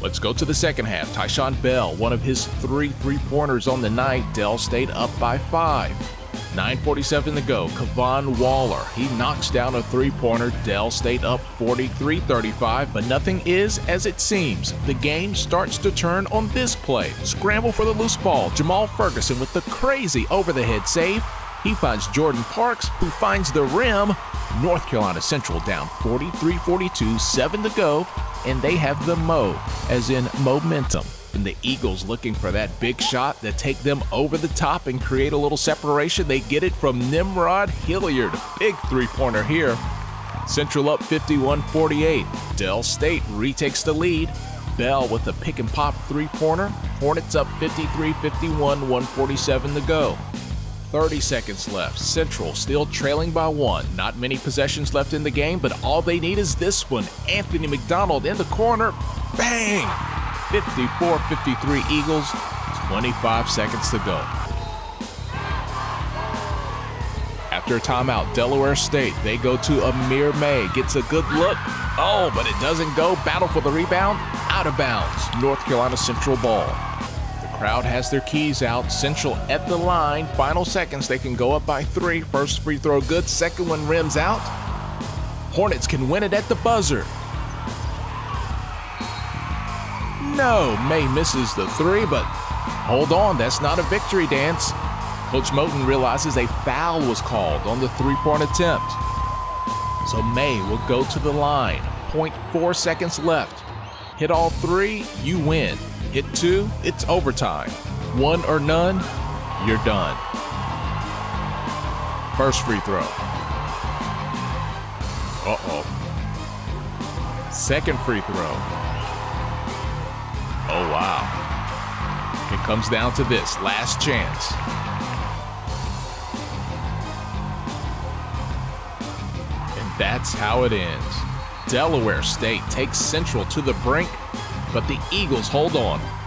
Let's go to the second half. Tyshon Bell, one of his three three-pointers on the night. Dell State up by 5. 9:47 to go. Kavon Waller, he knocks down a three-pointer. Dell State up 43-35, but nothing is as it seems. The game starts to turn on this play. Scramble for the loose ball. Jamal Ferguson with the crazy over-the-head save. He finds Jordan Parks, who finds the rim. North Carolina Central down 43-42, 7 to go, and they have the mo, as in momentum. And the Eagles looking for that big shot to take them over the top and create a little separation. They get it from Nimrod Hilliard. Big three-pointer here. Central up 51-48. Dell State retakes the lead. Bell with a pick-and-pop three-pointer. Hornets up 53-51, 1:47 to go. 30 seconds left. Central still trailing by 1. Not many possessions left in the game, but all they need is this one. Anthony McDonald in the corner. Bang! 54-53 Eagles. 25 seconds to go. After a timeout, Delaware State, they go to Amir May. Gets a good look. Oh, but it doesn't go. Battle for the rebound. Out of bounds. North Carolina Central ball. Crowd has their keys out. Central at the line. Final seconds. They can go up by 3. First free throw good. Second one rims out. Hornets can win it at the buzzer. No, May misses the 3, but hold on. That's not a victory dance. Coach Moten realizes a foul was called on the three-point attempt. So May will go to the line. 0.4 seconds left. Hit all 3, you win. Hit 2, it's overtime. 1 or none, you're done. First free throw. Uh-oh. Second free throw. Oh, wow. It comes down to this, last chance. And that's how it ends. Delaware State takes Central to the brink, but the Eagles hold on.